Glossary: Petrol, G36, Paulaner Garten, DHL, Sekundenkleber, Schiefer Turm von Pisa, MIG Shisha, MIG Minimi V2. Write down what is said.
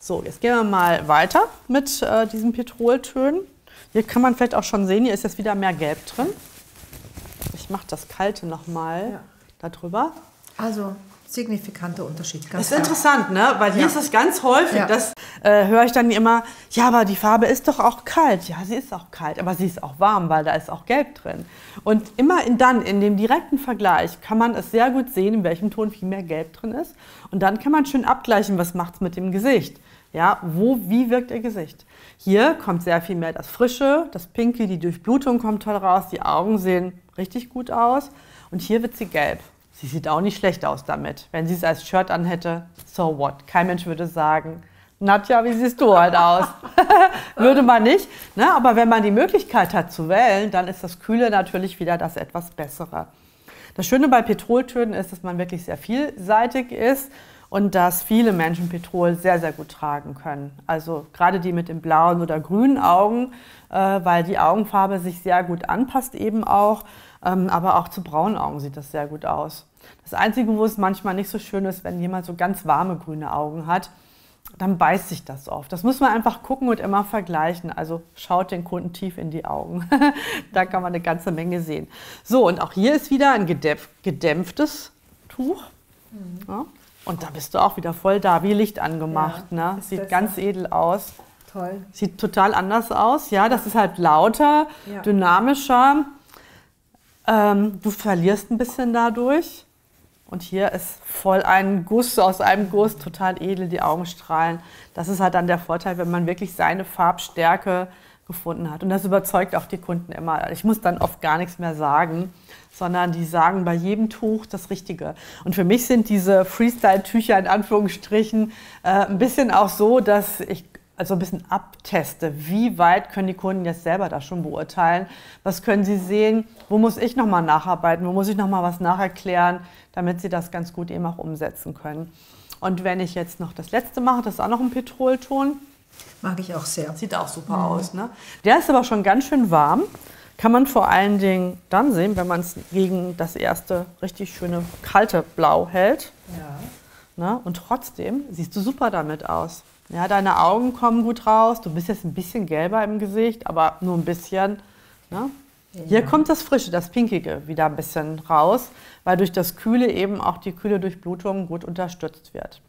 So, jetzt gehen wir mal weiter mit diesen Petroltönen. Hier kann man vielleicht auch schon sehen, hier ist jetzt wieder mehr Gelb drin. Ich mache das Kalte nochmal darüber. Also signifikanter Unterschied. Das ist interessant, ne? Weil hier ist das ganz häufig, das höre ich dann immer, ja, aber die Farbe ist doch auch kalt. Ja, sie ist auch kalt, aber sie ist auch warm, weil da ist auch Gelb drin. Und immer in dem direkten Vergleich kann man es sehr gut sehen, in welchem Ton viel mehr Gelb drin ist. Und dann kann man schön abgleichen, was macht es mit dem Gesicht. Ja, wie wirkt ihr Gesicht? Hier kommt sehr viel mehr das Frische, das Pinke, die Durchblutung kommt toll raus, die Augen sehen richtig gut aus. Und hier wird sie gelb. Sie sieht auch nicht schlecht aus damit. Wenn sie es als Shirt anhätte, so what? Kein Mensch würde sagen, Nadja, wie siehst du halt aus? Würde man nicht. Ne? Aber wenn man die Möglichkeit hat zu wählen, dann ist das Kühle natürlich wieder das etwas Bessere. Das Schöne bei Petroltönen ist, dass man wirklich sehr vielseitig ist und dass viele Menschen Petrol sehr, sehr gut tragen können. Also gerade die mit den blauen oder grünen Augen, weil die Augenfarbe sich sehr gut anpasst eben auch. Aber auch zu braunen Augen sieht das sehr gut aus. Das Einzige, wo es manchmal nicht so schön ist, wenn jemand so ganz warme grüne Augen hat, dann beißt sich das oft. Das muss man einfach gucken und immer vergleichen. Also schaut den Kunden tief in die Augen. Da kann man eine ganze Menge sehen. So, und auch hier ist wieder ein gedämpftes Tuch. Mhm. Ja. Und da bist du auch wieder voll da, wie Licht angemacht. Ja, ne? Sieht ganz edel aus. Toll. Sieht total anders aus. Ja, das ist halt lauter, dynamischer. Du verlierst ein bisschen dadurch und hier ist voll ein Guss aus einem Guss, total edel, die Augen strahlen. Das ist halt dann der Vorteil, wenn man wirklich seine Farbstärke gefunden hat. Und das überzeugt auch die Kunden immer. Ich muss dann oft gar nichts mehr sagen, sondern die sagen bei jedem Tuch das Richtige. Und für mich sind diese Freestyle-Tücher in Anführungsstrichen ein bisschen auch so, dass ich ein bisschen abteste, wie weit können die Kunden jetzt selber das schon beurteilen, was können sie sehen, wo muss ich nochmal nacharbeiten, wo muss ich nochmal was nacherklären, damit sie das ganz gut eben auch umsetzen können. Und wenn ich jetzt noch das letzte mache, das ist auch noch ein Petrolton. Mag ich auch sehr. Sieht auch super aus, ne? Der ist aber schon ganz schön warm, kann man vor allen Dingen dann sehen, wenn man es gegen das erste richtig schöne kalte Blau hält. Ja. Ne? Und trotzdem siehst du super damit aus. Ja, deine Augen kommen gut raus, du bist jetzt ein bisschen gelber im Gesicht, aber nur ein bisschen. Ne? Ja. Hier kommt das Frische, das Pinkige wieder ein bisschen raus, weil durch das Kühle eben auch die kühle Durchblutung gut unterstützt wird.